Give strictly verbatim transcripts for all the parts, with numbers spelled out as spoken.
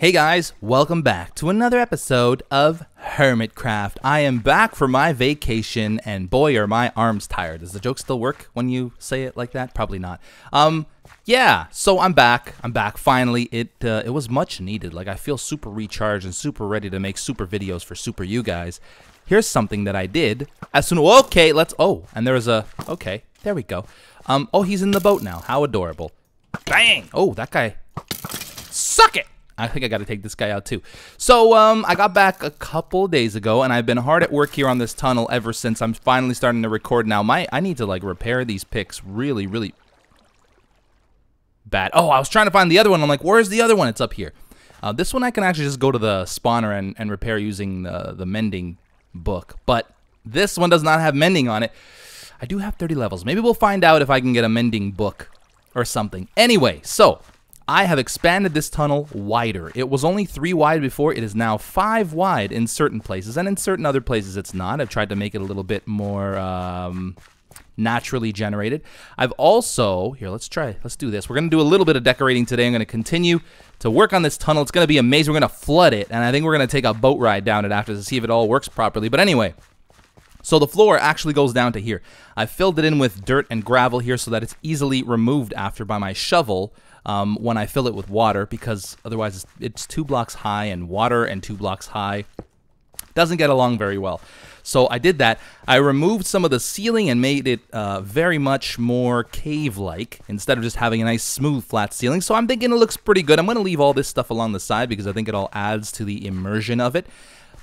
Hey guys, welcome back to another episode of Hermitcraft. I am back for my vacation and boy are my arms tired. Does the joke still work when you say it like that? Probably not. Um, yeah, so I'm back. I'm back finally. It uh, it was much needed. Like I feel super recharged and super ready to make super videos for super you guys. Here's something that I did. As soon okay, let's oh, and there was a okay, there we go. Um, oh, he's in the boat now. How adorable. Bang! Oh, that guy. Suck it! I think I gotta take this guy out too. So um, I got back a couple days ago and I've been hard at work here on this tunnel ever since. I'm finally starting to record now. My, I need to like repair these picks really, really bad. Oh, I was trying to find the other one. I'm like, where's the other one? It's up here. Uh, this one I can actually just go to the spawner and, and repair using the, the mending book. But this one does not have mending on it. I do have thirty levels. Maybe we'll find out if I can get a mending book or something. Anyway, so I have expanded this tunnel wider. It was only three wide before. It is now five wide in certain places, and in certain other places it's not. I've tried to make it a little bit more um, naturally generated. I've also, here, let's try, let's do this. We're gonna do a little bit of decorating today. I'm gonna continue to work on this tunnel. It's gonna be amazing. We're gonna flood it, and I think we're gonna take a boat ride down it after to see if it all works properly, but anyway. So the floor actually goes down to here. I filled it in with dirt and gravel here so that it's easily removed after by my shovel um, when I fill it with water, because otherwise it's, it's two blocks high and water and two blocks high doesn't get along very well. So I did that. I removed some of the ceiling and made it uh, very much more cave-like instead of just having a nice smooth flat ceiling. So I'm thinking it looks pretty good. I'm going to leave all this stuff along the side because I think it all adds to the immersion of it.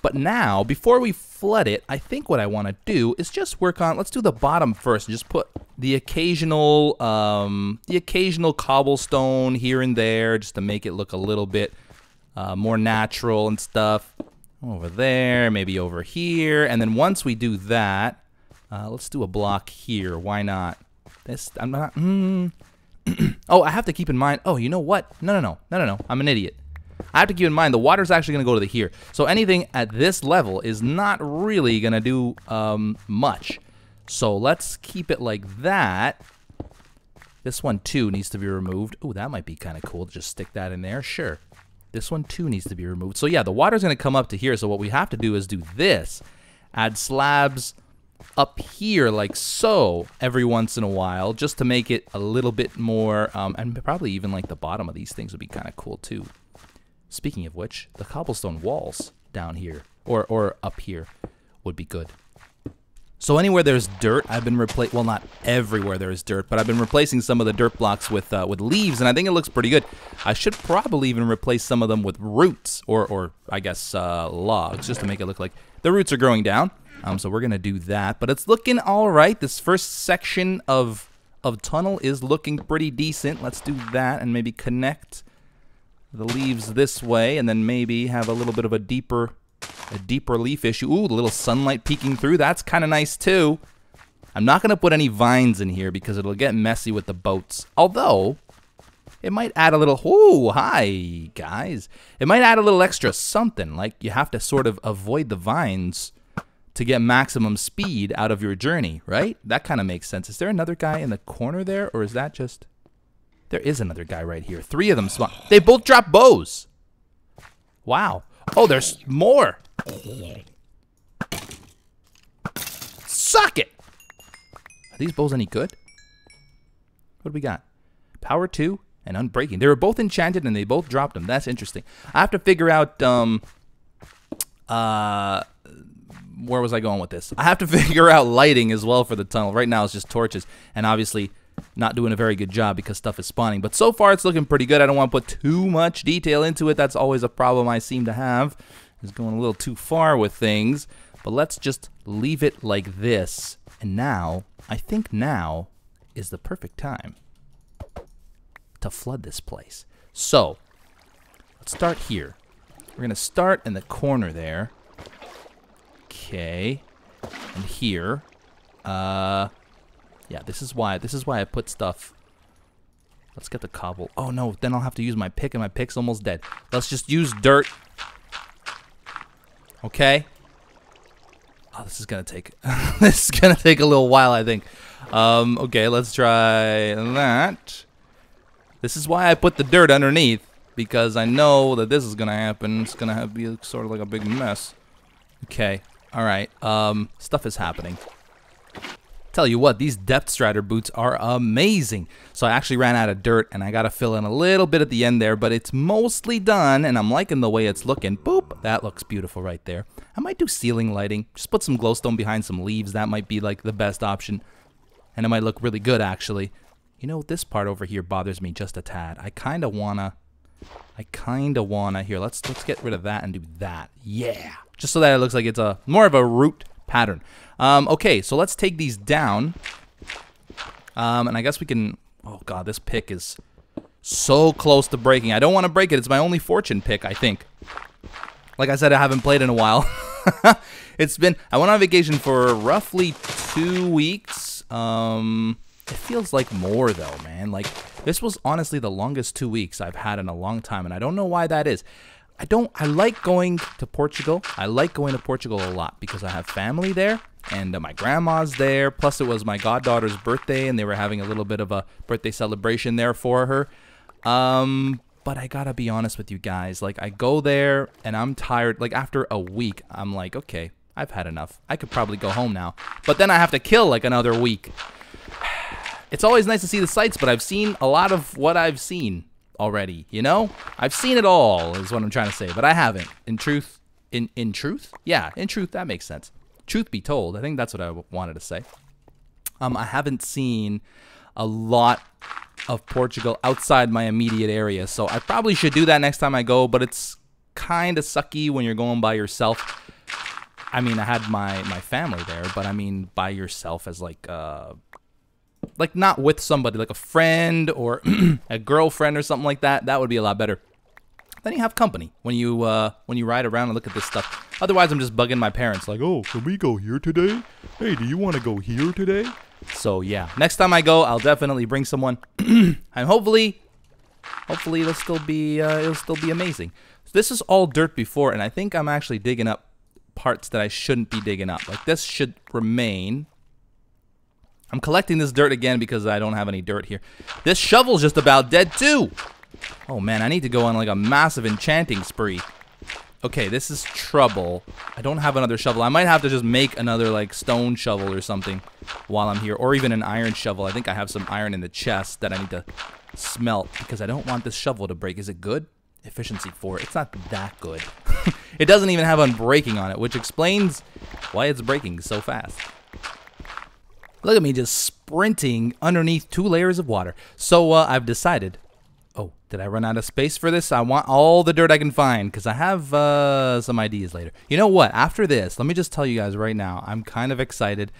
But now, before we flood it, I think what I want to do is just work on, let's do the bottom first and just put the occasional, um, the occasional cobblestone here and there just to make it look a little bit uh, more natural and stuff. Over there, maybe over here, and then once we do that, uh, let's do a block here. Why not? This, I'm not, mm. Oh, I have to keep in mind, oh, you know what? No, no, no, no, no, no, I'm an idiot. I have to keep in mind the water's actually going to go to the here. So anything at this level is not really going to do um, much. So let's keep it like that. This one too needs to be removed. Oh, that might be kind of cool to just stick that in there. Sure. This one too needs to be removed. So yeah, the water's going to come up to here. So what we have to do is do this. Add slabs up here like so every once in a while just to make it a little bit more. Um, and probably even like the bottom of these things would be kind of cool too. Speaking of which, the cobblestone walls down here, or, or up here, would be good. So anywhere there's dirt, I've been replacing, well not everywhere there's dirt, but I've been replacing some of the dirt blocks with uh, with leaves, and I think it looks pretty good. I should probably even replace some of them with roots, or, or I guess uh, logs, just to make it look like the roots are growing down. Um, so we're gonna do that, but it's looking all right. This first section of, of tunnel is looking pretty decent. Let's do that and maybe connect the leaves this way, and then maybe have a little bit of a deeper, a deeper leaf issue. Ooh, a little sunlight peeking through. That's kind of nice too. I'm not gonna put any vines in here because it'll get messy with the boats. Although, it might add a little, ooh, hi guys. It might add a little extra something. Like you have to sort of avoid the vines to get maximum speed out of your journey, right? That kind of makes sense. Is there another guy in the corner there, or is that just? There is another guy right here. Three of them spawn. They both drop bows. Wow. Oh, there's more. Suck it. Are these bows any good? What do we got? Power two and unbreaking. They were both enchanted and they both dropped them. That's interesting. I have to figure out, um, uh, where was I going with this? I have to figure out lighting as well for the tunnel. Right now it's just torches and obviously not doing a very good job because stuff is spawning. But so far, it's looking pretty good. I don't want to put too much detail into it. That's always a problem I seem to have. It's going a little too far with things. But let's just leave it like this. And now, I think now is the perfect time to flood this place. So, let's start here. We're going to start in the corner there. Okay. And here. Uh... Yeah, this is why, this is why I put stuff. Let's get the cobble. Oh no, then I'll have to use my pick and my pick's almost dead. Let's just use dirt. Okay. Oh, this is gonna take, this is gonna take a little while, I think. Um, okay, let's try that. This is why I put the dirt underneath. because I know that this is gonna happen. It's gonna have be sort of like a big mess. Okay, alright, um, stuff is happening. Tell you what, these Depth Strider boots are amazing. So I actually ran out of dirt and I gotta fill in a little bit at the end there, but it's mostly done and I'm liking the way it's looking. Boop, that looks beautiful right there. I might do ceiling lighting, just put some glowstone behind some leaves. That might be like the best option and it might look really good actually. You know, this part over here bothers me just a tad. I kinda wanna, I kinda wanna, here, let's let's get rid of that and do that. Yeah, just so that it looks like it's a more of a root pattern. Um, okay, so let's take these down, um, and I guess we can, oh god, this pick is so close to breaking. I don't want to break it. It's my only fortune pick, I think. Like I said, I haven't played in a while. It's been, I went on vacation for roughly two weeks, um, it feels like more though, man. Like, this was honestly the longest two weeks I've had in a long time, and I don't know why that is. I don't, I like going to Portugal. I like going to Portugal a lot because I have family there and uh, my grandma's there. Plus it was my goddaughter's birthday and they were having a little bit of a birthday celebration there for her. Um, but I gotta be honest with you guys. Like, I go there and I'm tired. Like, after a week, I'm like, okay, I've had enough. I could probably go home now. But then I have to kill like another week. It's always nice to see the sights, but I've seen a lot of what I've seen already, you know? I've seen it all is what I'm trying to say, but I haven't. In truth, in in truth? Yeah, in truth, that makes sense. Truth be told, I think that's what I wanted to say. Um, I haven't seen a lot of Portugal outside my immediate area, so I probably should do that next time I go, but it's kind of sucky when you're going by yourself. I mean, I had my, my family there, but I mean by yourself as like, uh, like not with somebody, like a friend or a girlfriend or something like that. That would be a lot better. Then you have company when you uh, when you ride around and look at this stuff. Otherwise, I'm just bugging my parents like, oh, can we go here today? Hey, do you want to go here today? So yeah, next time I go, I'll definitely bring someone. And hopefully, hopefully it'll still be uh, it'll still be amazing. So this is all dirt before, and I think I'm actually digging up parts that I shouldn't be digging up. Like, this should remain. I'm collecting this dirt again because I don't have any dirt here. This shovel's just about dead too. Oh man, I need to go on like a massive enchanting spree. Okay, this is trouble. I don't have another shovel. I might have to just make another like stone shovel or something while I'm here, or even an iron shovel. I think I have some iron in the chest that I need to smelt because I don't want this shovel to break. Is it good? Efficiency four. It's not that good. It doesn't even have unbreaking on it, which explains why it's breaking so fast. Look at me just sprinting underneath two layers of water. So uh, I've decided, oh, did I run out of space for this? I want all the dirt I can find because I have uh, some ideas later. You know what? After this, let me just tell you guys right now, I'm kind of excited.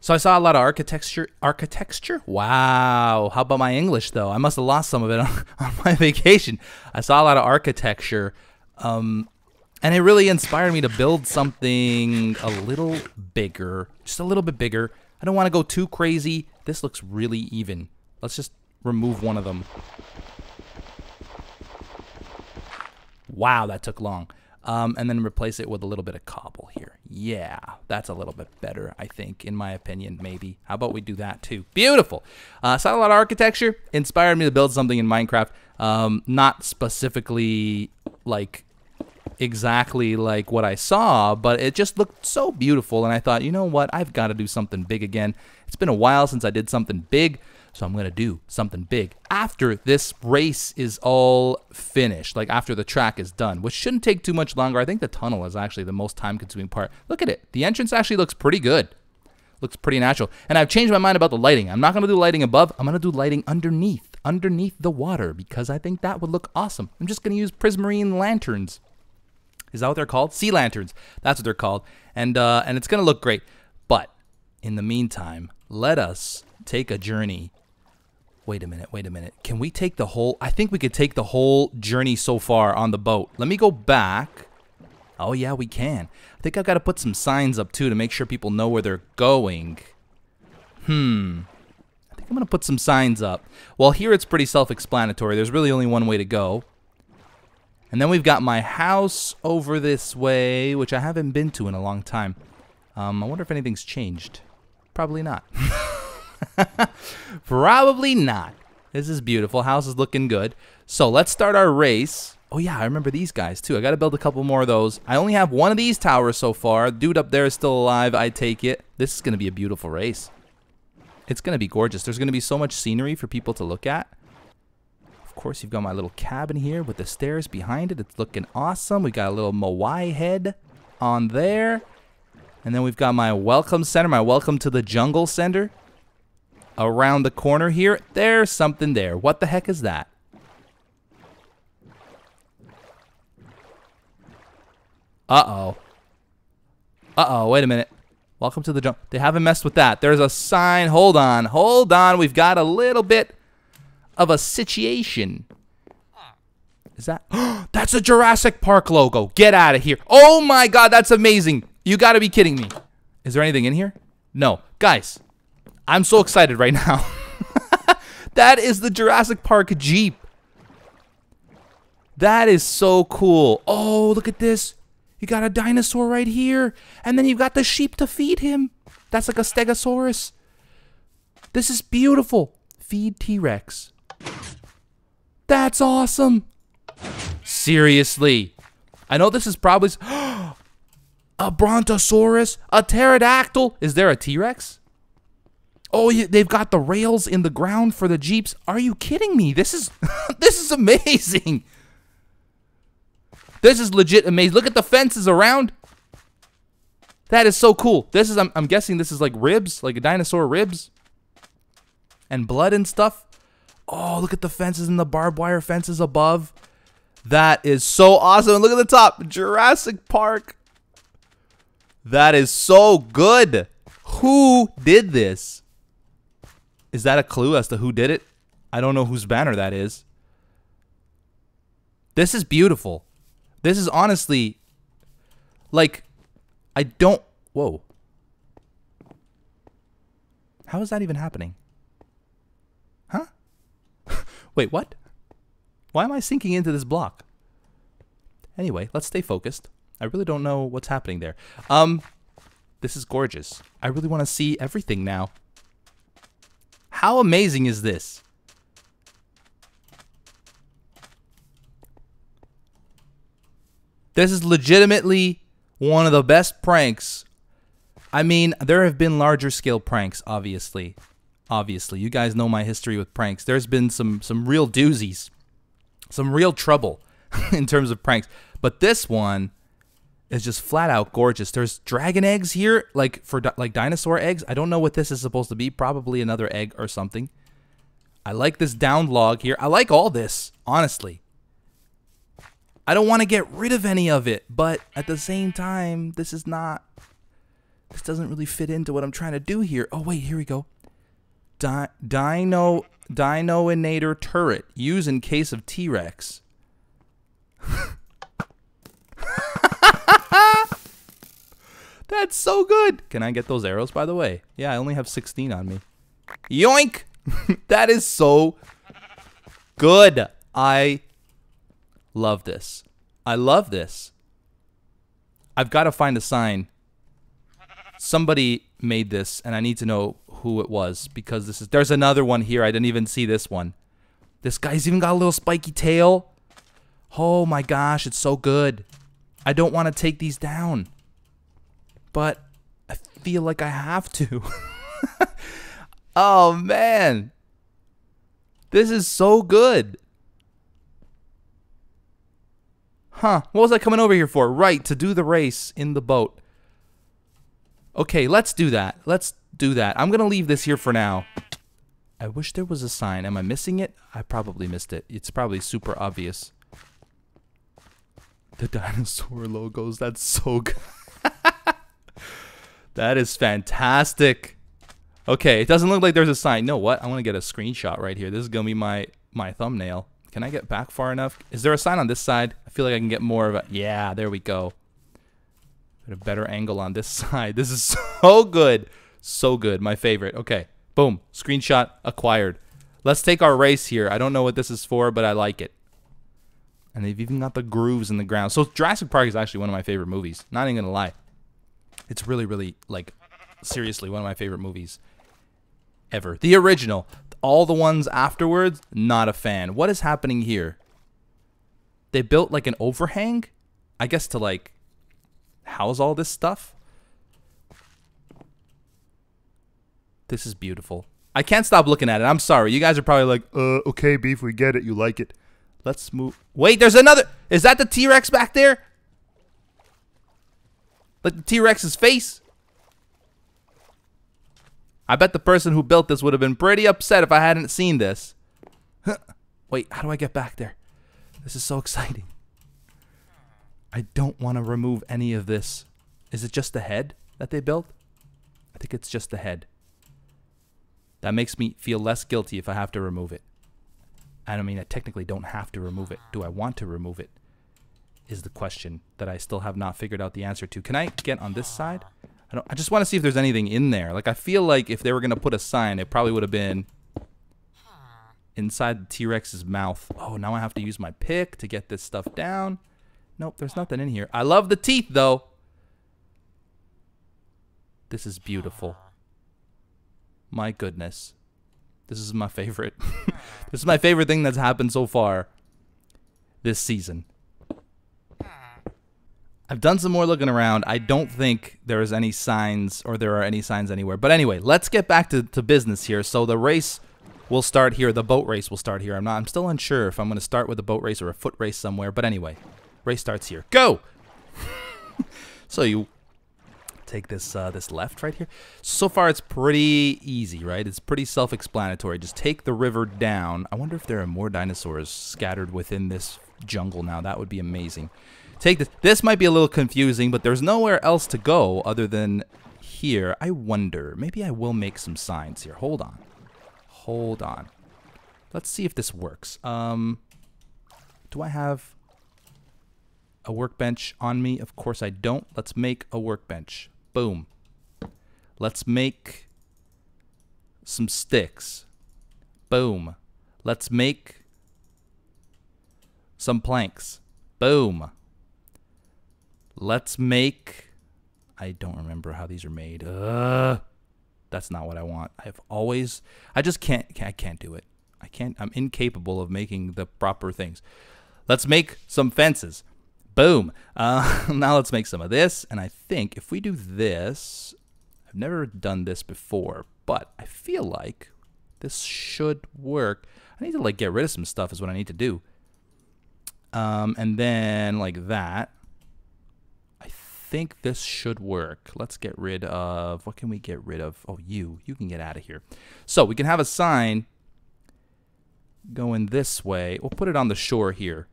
So I saw a lot of architecture, architecture? Wow, how about my English though? I must have lost some of it on, on my vacation. I saw a lot of architecture um, and it really inspired me to build something a little bigger, just a little bit bigger. I don't want to go too crazy. This looks really even. Let's just remove one of them. Wow, that took long. Um, and then replace it with a little bit of cobble here. Yeah, that's a little bit better, I think, in my opinion, maybe. How about we do that too? Beautiful. Uh, saw a lot of architecture. Inspired me to build something in Minecraft. Um, not specifically like exactly like what I saw, but it just looked so beautiful and I thought, you know what, I've got to do something big again. It's been a while since I did something big, so I'm gonna do something big after this race is all finished, like after the track is done, which shouldn't take too much longer. I think the tunnel is actually the most time-consuming part. Look at it, the entrance actually looks pretty good, looks pretty natural. And I've changed my mind about the lighting. I'm not gonna do lighting above, I'm gonna do lighting underneath underneath the water because I think that would look awesome. I'm just gonna use prismarine lanterns. Is that what they're called? Sea lanterns. That's what they're called. And uh, and it's going to look great. But in the meantime, let us take a journey. Wait a minute. Wait a minute. Can we take the whole... I think we could take the whole journey so far on the boat. Let me go back. Oh, yeah, we can. I think I've got to put some signs up, too, to make sure people know where they're going. Hmm. I think I'm going to put some signs up. Well, here it's pretty self-explanatory. There's really only one way to go. And then we've got my house over this way, which I haven't been to in a long time. Um, I wonder if anything's changed. Probably not. Probably not. This is beautiful. House is looking good. So let's start our race. Oh yeah, I remember these guys too. I gotta build a couple more of those. I only have one of these towers so far. Dude up there is still alive. I take it. This is gonna be a beautiful race. It's gonna be gorgeous. There's gonna be so much scenery for people to look at. Of course, you've got my little cabin here with the stairs behind it. It's looking awesome. We got a little Moai head on there. And then we've got my welcome center, my welcome to the jungle center. Around the corner here, there's something there. What the heck is that? Uh-oh. Uh-oh, wait a minute. Welcome to the jungle. They haven't messed with that. There's a sign. Hold on. Hold on. We've got a little bit of a situation. Is that? That's a Jurassic Park logo. Get out of here. Oh my God, that's amazing. You gotta be kidding me. Is there anything in here? No. Guys, I'm so excited right now. That is the Jurassic Park Jeep. That is so cool. Oh, look at this. You got a dinosaur right here. And then you've got the sheep to feed him. That's like a stegosaurus. This is beautiful. Feed T-Rex. That's awesome. Seriously. I know this is probably... A brontosaurus. A pterodactyl. Is there a T-Rex? Oh, yeah, they've got the rails in the ground for the Jeeps. Are you kidding me? This is, this is amazing. This is legit amazing. Look at the fences around. That is so cool. This is, I'm, I'm guessing this is like ribs, like a dinosaur ribs. And blood and stuff. Oh, look at the fences and the barbed wire fences above. That is so awesome. And look at the top, Jurassic Park. That is so good. Who did this? Is that a clue as to who did it? I don't know whose banner that is. This is beautiful. This is honestly, like, I don't, whoa. How is that even happening? Huh? Wait, what? Why am I sinking into this block? Anyway, let's stay focused. I really don't know what's happening there. Um, this is gorgeous. I really want to see everything now. How amazing is this? This is legitimately one of the best pranks. I mean, there have been larger scale pranks, obviously. Obviously, you guys know my history with pranks. There's been some, some real doozies, some real trouble in terms of pranks. But this one is just flat out gorgeous. There's dragon eggs here, like for di like dinosaur eggs. I don't know what this is supposed to be. Probably another egg or something. I like this down log here. I like all this, honestly. I don't want to get rid of any of it, but at the same time, this is not, this doesn't really fit into what I'm trying to do here. Oh wait, here we go. Di dino, dinoinator turret. Use in case of T-Rex. That's so good. Can I get those arrows, by the way? Yeah, I only have sixteen on me. Yoink! That is so good. I love this. I love this. I've got to find a sign. Somebody made this, and I need to know who it was, because this is, there's another one here. I didn't even see this one. This guy's even got a little spiky tail. Oh my gosh, it's so good. I don't want to take these down, but I feel like I have to. Oh man. This is so good. Huh, what was I coming over here for? Right, to do the race in the boat. Okay, let's do that. Let's do that. I'm going to leave this here for now. I wish there was a sign. Am I missing it? I probably missed it. It's probably super obvious. The dinosaur logos, that's so good. That is fantastic. Okay, it doesn't look like there's a sign. No, what? I want to get a screenshot right here. This is going to be my, my thumbnail. Can I get back far enough? Is there a sign on this side? I feel like I can get more of a... Yeah, there we go. At a better angle on this side. This is so good. So good. My favorite. Okay. Boom. Screenshot acquired. Let's take our race here. I don't know what this is for, but I like it. And they've even got the grooves in the ground. So Jurassic Park is actually one of my favorite movies. Not even going to lie. It's really, really, like, seriously, one of my favorite movies ever. The original. all the ones afterwards, not a fan. What is happening here? They built like an overhang, I guess, to like house all this stuff. This is beautiful. I can't stop looking at it. I'm sorry. You guys are probably like, uh, okay, Beef, we get it. You like it. Let's move. Wait, there's another. Is that the T-Rex back there? Like the T-Rex's face? I bet the person who built this would have been pretty upset if I hadn't seen this. Huh. Wait, how do I get back there? This is so exciting. I don't want to remove any of this. Is it just the head that they built? I think it's just the head. That makes me feel less guilty if I have to remove it. I mean, I technically don't have to remove it. Do I want to remove it? Is the question that I still have not figured out the answer to. Can I get on this side? I don't. I just want to see if there's anything in there. Like, I feel like if they were going to put a sign, it probably would have been inside the T-Rex's mouth. Oh, now I have to use my pick to get this stuff down. Nope, there's nothing in here. I love the teeth, though. This is beautiful. My goodness. This is my favorite. This is my favorite thing that's happened so far this season. I've done some more looking around. I don't think there is any signs or there are any signs anywhere. But anyway, let's get back to, to business here. So the race will start here. The boat race will start here. I'm not. I'm still unsure if I'm going to start with a boat race or a foot race somewhere. But anyway, race starts here. Go! So you... take this uh, this left right here. So far it's pretty easy, right? It's pretty self-explanatory. Just take the river down. I wonder if there are more dinosaurs scattered within this jungle now. That would be amazing. Take this. This might be a little confusing, but there's nowhere else to go other than here. I wonder. Maybe I will make some signs here. Hold on. Hold on. Let's see if this works. Um, do I have... a workbench on me? Of course I don't. Let's make a workbench. Boom. Let's make some sticks. Boom. Let's make some planks. Boom. Let's make... I don't remember how these are made. Uh, that's not what I want. I've always... I just can't... I can't do it. I can't... I'm incapable of making the proper things. Let's make some fences. Boom. Uh, now let's make some of this. And I think if we do this, I've never done this before, but I feel like this should work. I need to like get rid of some stuff is what I need to do. Um, and then like that, I think this should work. Let's get rid of, what can we get rid of? Oh, you, you can get out of here. So we can have a sign going this way. We'll put it on the shore here.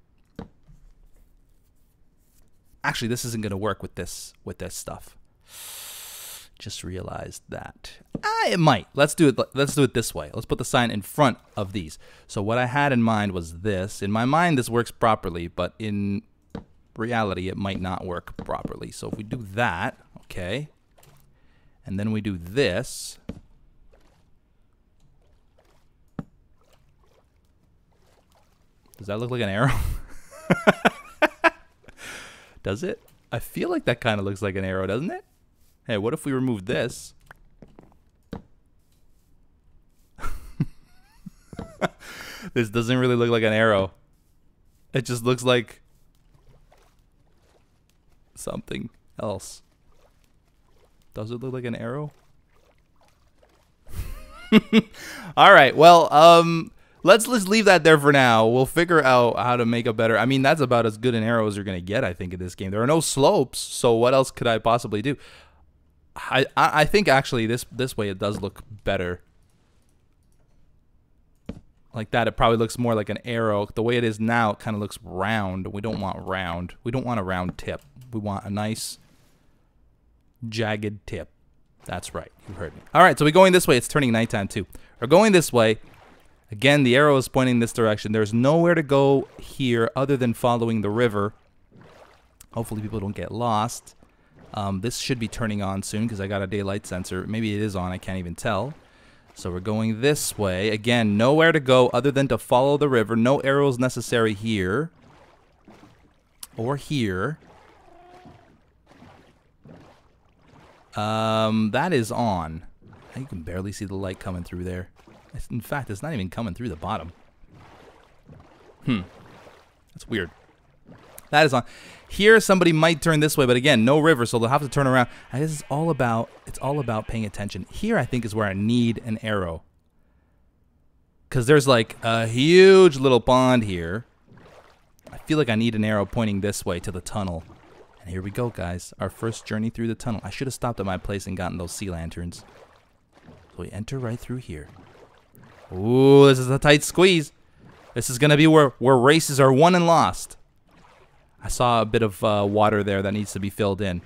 Actually, this isn't going to work with this with this stuff. Just realized that. Ah, it might. Let's do it. Let's do it this way. Let's put the sign in front of these. So what I had in mind was this. In my mind, this works properly, but in reality, it might not work properly. So if we do that, okay, and then we do this. Does that look like an arrow? Does it? I feel like that kind of looks like an arrow, doesn't it? Hey, what if we remove this? This doesn't really look like an arrow. It just looks like something else. Does it look like an arrow? All right, well, um... let's just leave that there for now. We'll figure out how to make a better... I mean, that's about as good an arrow as you're going to get, I think, in this game. There are no slopes, so what else could I possibly do? I I, I think, actually, this, this way it does look better. Like that, it probably looks more like an arrow. The way it is now, it kind of looks round. We don't want round. We don't want a round tip. We want a nice, jagged tip. That's right. You heard me. All right, so we're going this way. It's turning nighttime, too. We're going this way. Again, the arrow is pointing this direction. There's nowhere to go here other than following the river. Hopefully people don't get lost. Um, this should be turning on soon because I got a daylight sensor. Maybe it is on. I can't even tell. So we're going this way. Again, nowhere to go other than to follow the river. No arrows necessary here. Or here. Um, that is on. I can barely see the light coming through there. It's, in fact, it's not even coming through the bottom. Hmm. That's weird. That is on. Here, somebody might turn this way, but again, no river, so they'll have to turn around. I guess it's all about, it's all about paying attention. Here, I think, is where I need an arrow. Because there's like a huge little pond here. I feel like I need an arrow pointing this way to the tunnel. And here we go, guys. Our first journey through the tunnel. I should have stopped at my place and gotten those sea lanterns. So we enter right through here. Ooh, this is a tight squeeze. This is going to be where, where races are won and lost. I saw a bit of uh, water there that needs to be filled in.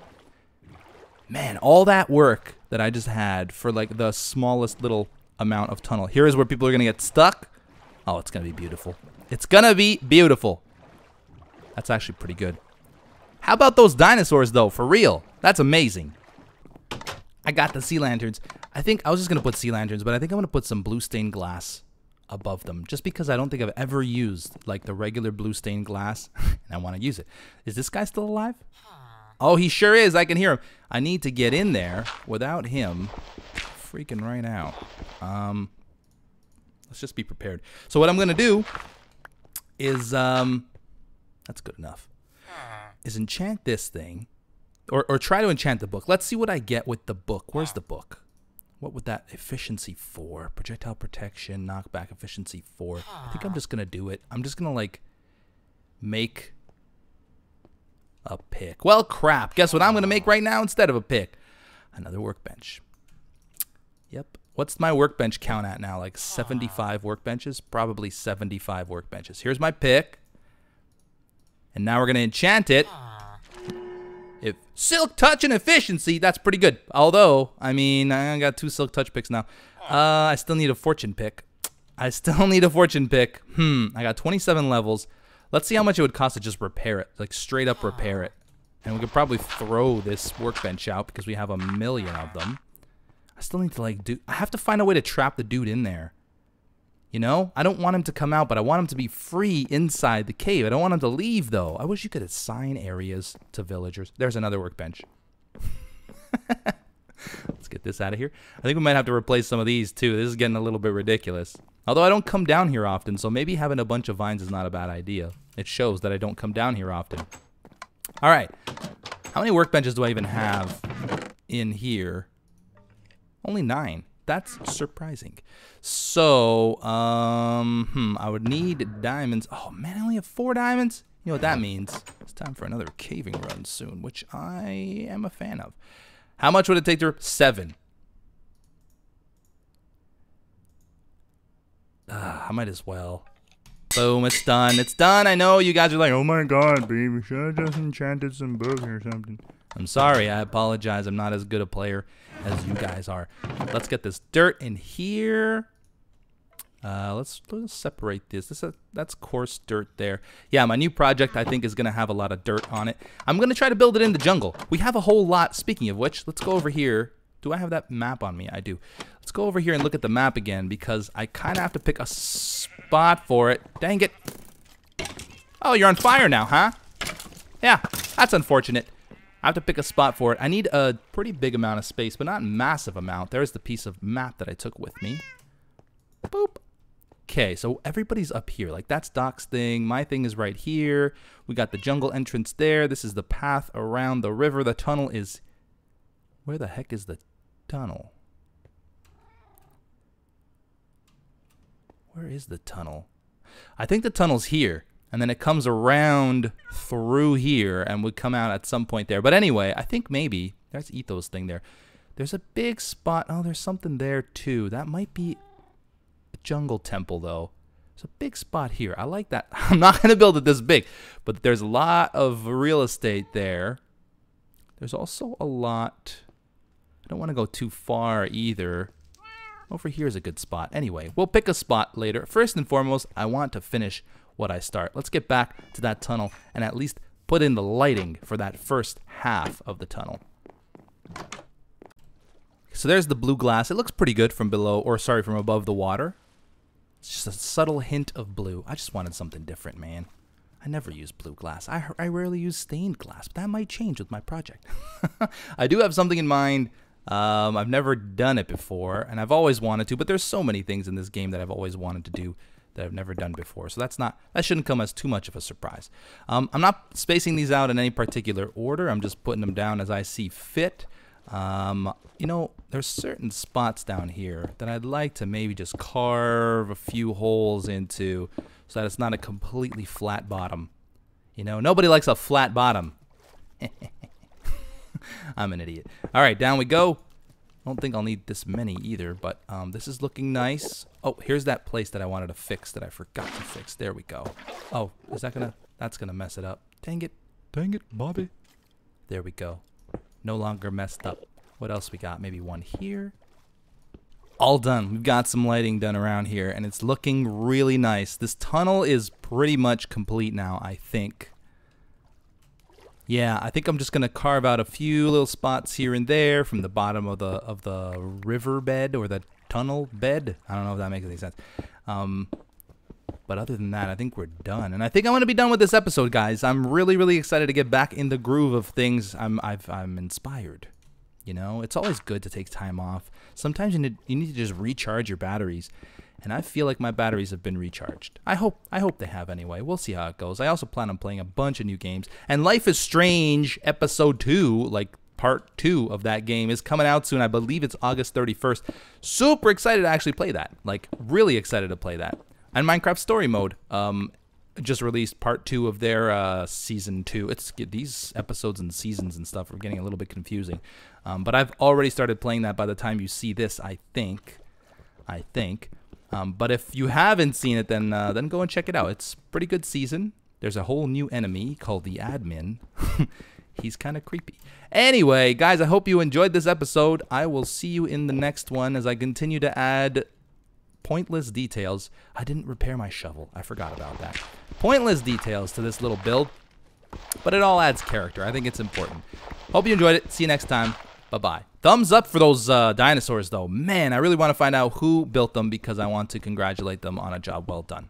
Man, all that work that I just had for like the smallest little amount of tunnel. Here is where people are going to get stuck. Oh, it's going to be beautiful. It's going to be beautiful. That's actually pretty good. How about those dinosaurs, though? For real. That's amazing. I got the sea lanterns. I think I was just going to put sea lanterns, but I think I'm going to put some blue stained glass above them, just because I don't think I've ever used like the regular blue stained glass and I want to use it. Is this guy still alive? Oh, he sure is. I can hear him. I need to get in there without him freaking right out. Um, let's just be prepared. So what I'm going to do is, um, that's good enough, is enchant this thing or, or try to enchant the book. Let's see what I get with the book. Where's the book? What would that efficiency for? Projectile protection, knockback efficiency for. I think I'm just going to do it. I'm just going to, like, make a pick. Well, crap. Guess what I'm going to make right now instead of a pick? Another workbench. Yep. What's my workbench count at now? Like seventy-five workbenches? Probably seventy-five workbenches. Here's my pick. And now we're going to enchant it. If silk touch and efficiency, that's pretty good. Although, I mean, I got two silk touch picks now. Uh, I still need a fortune pick. I still need a fortune pick. Hmm, I got twenty-seven levels. Let's see how much it would cost to just repair it, like straight up repair it. And we could probably throw this workbench out because we have a million of them. I still need to like do, I have to find a way to trap the dude in there. You know, I don't want him to come out, but I want him to be free inside the cave. I don't want him to leave, though. I wish you could assign areas to villagers. There's another workbench. Let's get this out of here. I think we might have to replace some of these, too. This is getting a little bit ridiculous. Although I don't come down here often, so maybe having a bunch of vines is not a bad idea. It shows that I don't come down here often. All right. How many workbenches do I even have in here? Only nine. That's surprising. So, um, hmm, I would need diamonds. Oh, man, I only have four diamonds? You know what that means. It's time for another caving run soon, which I am a fan of. How much would it take to... Seven. Uh, I might as well. Boom, it's done. It's done. I know you guys are like, oh, my God, baby, should I just enchanted some book or something? I'm sorry. I apologize. I'm not as good a player as you guys are. Let's get this dirt in here. Uh, let's, let's separate this. This uh, that's coarse dirt there. Yeah, my new project, I think, is going to have a lot of dirt on it. I'm going to try to build it in the jungle. We have a whole lot. Speaking of which, let's go over here. Do I have that map on me? I do. Let's go over here and look at the map again because I kind of have to pick a spot for it. Dang it. Oh, you're on fire now, huh? Yeah, that's unfortunate. I have to pick a spot for it. I need a pretty big amount of space, but not a massive amount. There's the piece of map that I took with me. Boop. Okay, so everybody's up here. Like, that's Doc's thing. My thing is right here. We got the jungle entrance there. This is the path around the river. The tunnel is... Where the heck is the tunnel? Where is the tunnel? I think the tunnel's here. And then it comes around through here and would come out at some point there. But anyway, I think maybe, that's Etho's thing there. There's a big spot. Oh, there's something there too. That might be a jungle temple though. There's a big spot here. I like that. I'm not going to build it this big, but there's a lot of real estate there. There's also a lot. I don't want to go too far either. Over here is a good spot. Anyway, we'll pick a spot later. First and foremost, I want to finish what I start. Let's get back to that tunnel and at least put in the lighting for that first half of the tunnel. So there's the blue glass. It looks pretty good from below, or sorry, from above the water. It's just a subtle hint of blue. I just wanted something different, man. I never use blue glass. I, I rarely use stained glass, but that might change with my project. I do have something in mind. Um, I've never done it before, and I've always wanted to, but there's so many things in this game that I've always wanted to do that I've never done before, so that's not, that shouldn't come as too much of a surprise. Um, I'm not spacing these out in any particular order. I'm just putting them down as I see fit. Um, you know, there's certain spots down here that I'd like to maybe just carve a few holes into so that it's not a completely flat bottom. You know, nobody likes a flat bottom. I'm an idiot. All right, down we go. I don't think I'll need this many either, but um, this is looking nice. Oh, here's that place that I wanted to fix that I forgot to fix. There we go. Oh, is that gonna, that's gonna mess it up. Dang it. Dang it, Bobby. There we go. No longer messed up. What else we got? Maybe one here. All done. We've got some lighting done around here, and it's looking really nice. This tunnel is pretty much complete now, I think. Yeah, I think I'm just gonna carve out a few little spots here and there from the bottom of the of the riverbed or the tunnel bed. I don't know if that makes any sense. Um, but other than that, I think we're done, and I think I'm gonna be done with this episode, guys. I'm really, really excited to get back in the groove of things. I'm I've, I'm inspired. You know, it's always good to take time off. Sometimes you need, you need to just recharge your batteries. And I feel like my batteries have been recharged. I hope I hope they have anyway. We'll see how it goes. I also plan on playing a bunch of new games. And Life is Strange Episode two, like Part two of that game, is coming out soon. I believe it's August thirty-first. Super excited to actually play that. Like, really excited to play that. And Minecraft Story Mode um, just released Part two of their uh, Season two. It's these episodes and seasons and stuff are getting a little bit confusing. Um, but I've already started playing that by the time you see this, I think. I think. Um, but if you haven't seen it, then uh, then go and check it out. It's a pretty good season. There's a whole new enemy called the Admin. He's kind of creepy. Anyway, guys, I hope you enjoyed this episode. I will see you in the next one as I continue to add pointless details. I didn't repair my shovel. I forgot about that. Pointless details to this little build. But it all adds character. I think it's important. Hope you enjoyed it. See you next time. Bye-bye. Thumbs up for those uh, dinosaurs, though. Man, I really want to find out who built them because I want to congratulate them on a job well done.